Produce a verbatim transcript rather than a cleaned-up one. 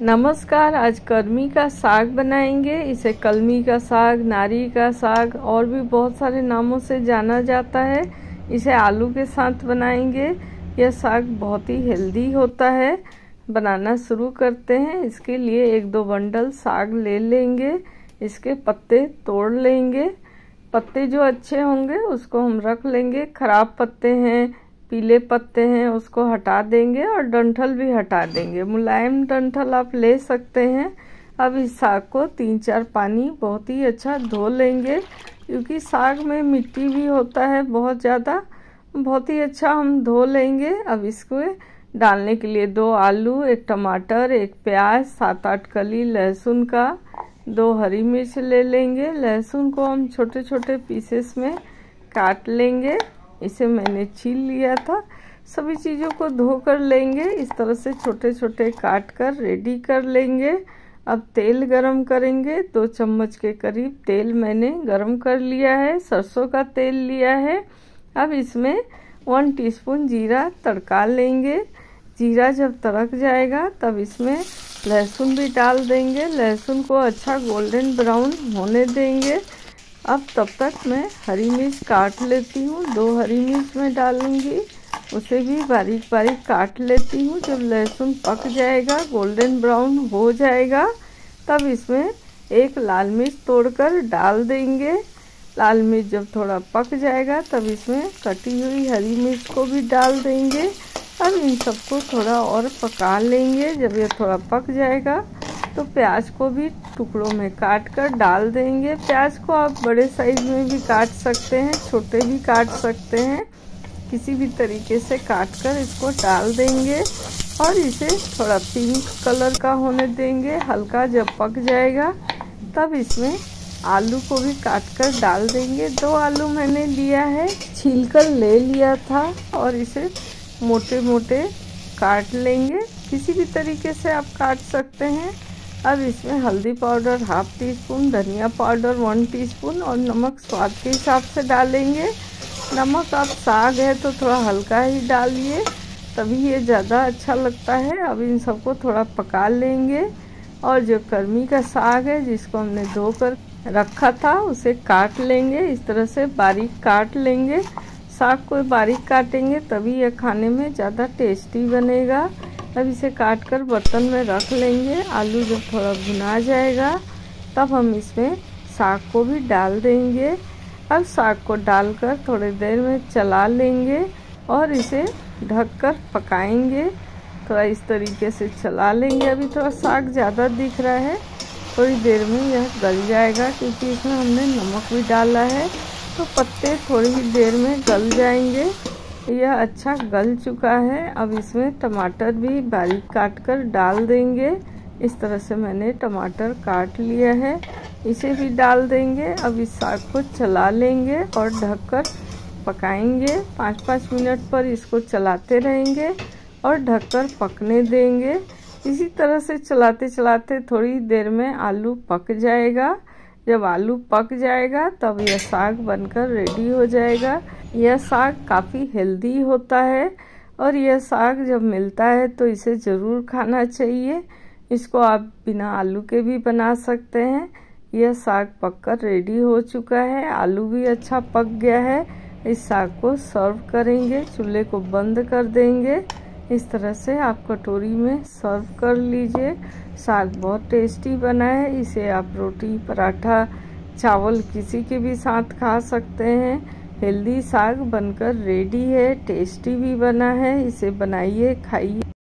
नमस्कार। आज कर्मी का साग बनाएंगे। इसे कलमी का साग, नारी का साग और भी बहुत सारे नामों से जाना जाता है। इसे आलू के साथ बनाएंगे। यह साग बहुत ही हेल्दी होता है। बनाना शुरू करते हैं। इसके लिए एक दो बंडल साग ले लेंगे। इसके पत्ते तोड़ लेंगे। पत्ते जो अच्छे होंगे उसको हम रख लेंगे। खराब पत्ते हैं, पीले पत्ते हैं, उसको हटा देंगे और डंठल भी हटा देंगे। मुलायम डंठल आप ले सकते हैं। अब इस साग को तीन चार पानी बहुत ही अच्छा धो लेंगे, क्योंकि साग में मिट्टी भी होता है बहुत ज़्यादा। बहुत ही अच्छा हम धो लेंगे। अब इसको डालने के लिए दो आलू, एक टमाटर, एक प्याज, सात आठ कली लहसुन का, दो हरी मिर्च ले लेंगे। लहसुन को हम छोटे छोटे पीसेस में काट लेंगे। इसे मैंने छील लिया था। सभी चीज़ों को धो कर लेंगे। इस तरह से छोटे छोटे काट कर रेडी कर लेंगे। अब तेल गरम करेंगे। दो चम्मच के करीब तेल मैंने गरम कर लिया है। सरसों का तेल लिया है। अब इसमें वन टीस्पून जीरा तड़का लेंगे। जीरा जब तड़क जाएगा तब इसमें लहसुन भी डाल देंगे। लहसुन को अच्छा गोल्डन ब्राउन होने देंगे। अब तब तक मैं हरी मिर्च काट लेती हूँ। दो हरी मिर्च मैं डालूँगी, उसे भी बारीक बारीक काट लेती हूँ। जब लहसुन पक जाएगा, गोल्डन ब्राउन हो जाएगा, तब इसमें एक लाल मिर्च तोड़कर डाल देंगे। लाल मिर्च जब थोड़ा पक जाएगा तब इसमें कटी हुई हरी मिर्च को भी डाल देंगे। अब इन सबको थोड़ा और पका लेंगे। जब ये थोड़ा पक जाएगा तो प्याज को भी टुकड़ों में काट कर डाल देंगे। प्याज को आप बड़े साइज में भी काट सकते हैं, छोटे भी काट सकते हैं। किसी भी तरीके से काट कर इसको डाल देंगे और इसे थोड़ा पिंक कलर का होने देंगे। हल्का जब पक जाएगा तब इसमें आलू को भी काट कर डाल देंगे। दो आलू मैंने लिया है, छील कर ले लिया था और इसे मोटे मोटे काट लेंगे। किसी भी तरीके से आप काट सकते हैं। अब इसमें हल्दी पाउडर हाफ टी स्पून, धनिया पाउडर वन टीस्पून और नमक स्वाद के हिसाब से डालेंगे। नमक आप साग है तो थोड़ा हल्का ही डालिए, तभी ये ज़्यादा अच्छा लगता है। अब इन सबको थोड़ा पका लेंगे और जो कर्मी का साग है जिसको हमने धो कर रखा था उसे काट लेंगे। इस तरह से बारीक काट लेंगे। साग को बारीक काटेंगे तभी यह खाने में ज़्यादा टेस्टी बनेगा। अब इसे काट कर बर्तन में रख लेंगे। आलू जब थोड़ा भुना जाएगा तब हम इसमें साग को भी डाल देंगे। अब साग को डालकर थोड़ी देर में चला लेंगे और इसे ढककर पकाएंगे। थोड़ा इस तरीके से चला लेंगे। अभी थोड़ा साग ज़्यादा दिख रहा है, थोड़ी देर में यह गल जाएगा, क्योंकि इसमें हमने नमक भी डाला है तो पत्ते थोड़ी ही देर में गल जाएंगे। यह अच्छा गल चुका है। अब इसमें टमाटर भी बारीक काट कर डाल देंगे। इस तरह से मैंने टमाटर काट लिया है, इसे भी डाल देंगे। अब इस साग को चला लेंगे और ढककर पकाएंगे। पाँच पाँच मिनट पर इसको चलाते रहेंगे और ढककर पकने देंगे। इसी तरह से चलाते चलाते थोड़ी देर में आलू पक जाएगा। जब आलू पक जाएगा तब यह साग बनकर रेडी हो जाएगा। यह साग काफ़ी हेल्दी होता है और यह साग जब मिलता है तो इसे ज़रूर खाना चाहिए। इसको आप बिना आलू के भी बना सकते हैं। यह साग पककर रेडी हो चुका है। आलू भी अच्छा पक गया है। इस साग को सर्व करेंगे। चूल्हे को बंद कर देंगे। इस तरह से आप कटोरी में सर्व कर लीजिए। साग बहुत टेस्टी बना है। इसे आप रोटी, पराठा, चावल किसी के भी साथ खा सकते हैं। हेल्दी साग बनकर रेडी है। टेस्टी भी बना है। इसे बनाइए, खाइए।